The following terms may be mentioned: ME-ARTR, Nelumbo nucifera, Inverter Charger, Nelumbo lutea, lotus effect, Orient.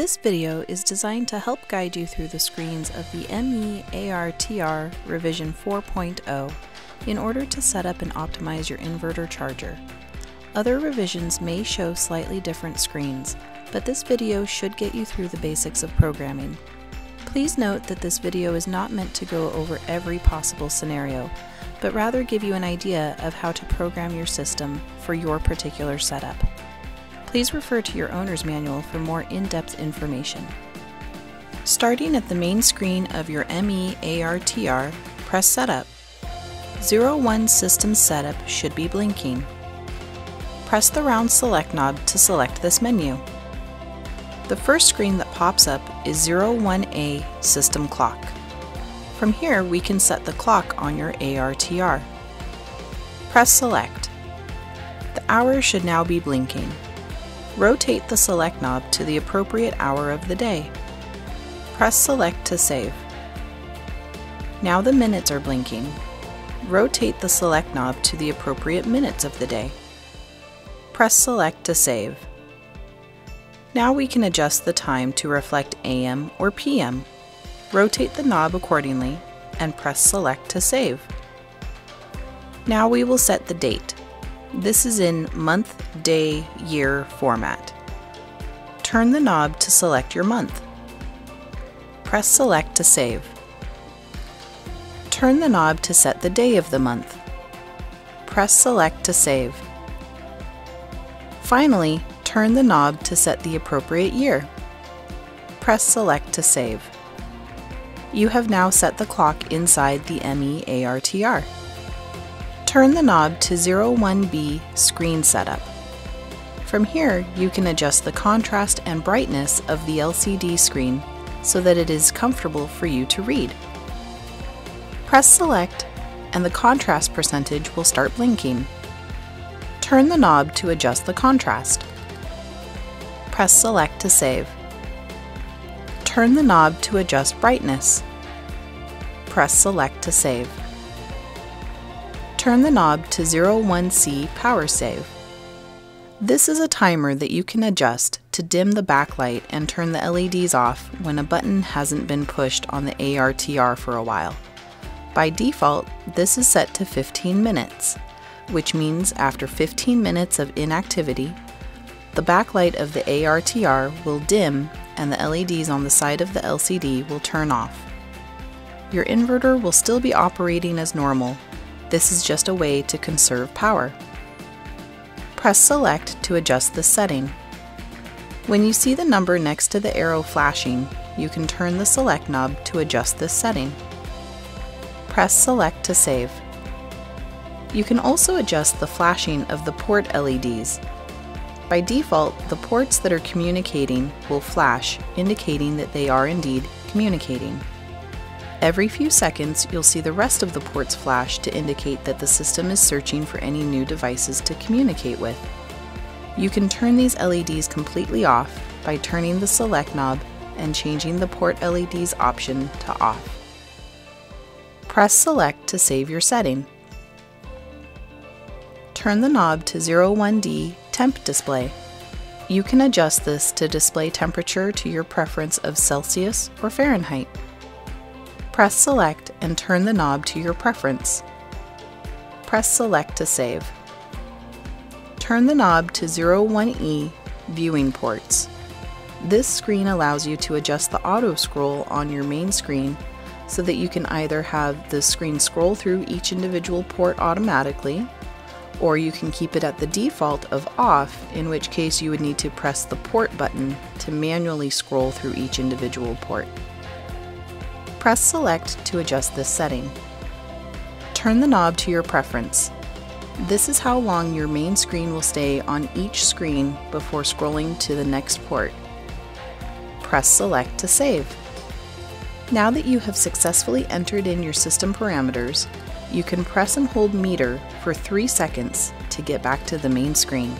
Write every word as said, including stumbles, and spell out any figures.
This video is designed to help guide you through the screens of the M E A R T R Revision four point oh in order to set up and optimize your inverter charger. Other revisions may show slightly different screens, but this video should get you through the basics of programming. Please note that this video is not meant to go over every possible scenario, but rather give you an idea of how to program your system for your particular setup. Please refer to your owner's manual for more in-depth information. Starting at the main screen of your M E A R T R, press Setup. zero one System Setup should be blinking. Press the round select knob to select this menu. The first screen that pops up is zero one A System Clock. From here, we can set the clock on your A R T R. Press Select. The hour should now be blinking. Rotate the select knob to the appropriate hour of the day. Press Select to save. Now the minutes are blinking. Rotate the select knob to the appropriate minutes of the day. Press Select to save. Now we can adjust the time to reflect A M or P M. Rotate the knob accordingly and press Select to save. Now we will set the date. This is in month, day, year format. Turn the knob to select your month. Press Select to save. Turn the knob to set the day of the month. Press Select to save. Finally, turn the knob to set the appropriate year. Press Select to save. You have now set the clock inside the M E A R T R. Turn the knob to zero one B Screen Setup. From here, you can adjust the contrast and brightness of the L C D screen so that it is comfortable for you to read. Press Select, and the contrast percentage will start blinking. Turn the knob to adjust the contrast. Press Select to save. Turn the knob to adjust brightness. Press Select to save. Turn the knob to zero one C Power Save. This is a timer that you can adjust to dim the backlight and turn the L E Ds off when a button hasn't been pushed on the A R T R for a while. By default, this is set to fifteen minutes, which means after fifteen minutes of inactivity, the backlight of the A R T R will dim and the L E Ds on the side of the L C D will turn off. Your inverter will still be operating as normal. This is just a way to conserve power. Press Select to adjust the setting. When you see the number next to the arrow flashing, you can turn the select knob to adjust this setting. Press Select to save. You can also adjust the flashing of the port L E Ds. By default, the ports that are communicating will flash, indicating that they are indeed communicating. Every few seconds, you'll see the rest of the ports flash to indicate that the system is searching for any new devices to communicate with. You can turn these L E Ds completely off by turning the select knob and changing the port L E Ds option to off. Press Select to save your setting. Turn the knob to zero one D Temp Display. You can adjust this to display temperature to your preference of Celsius or Fahrenheit. Press Select and turn the knob to your preference. Press Select to save. Turn the knob to zero one E Viewing Ports. This screen allows you to adjust the auto scroll on your main screen so that you can either have the screen scroll through each individual port automatically, or you can keep it at the default of off, in which case you would need to press the port button to manually scroll through each individual port. Press Select to adjust this setting. Turn the knob to your preference. This is how long your main screen will stay on each screen before scrolling to the next port. Press Select to save. Now that you have successfully entered in your system parameters, you can press and hold meter for three seconds to get back to the main screen.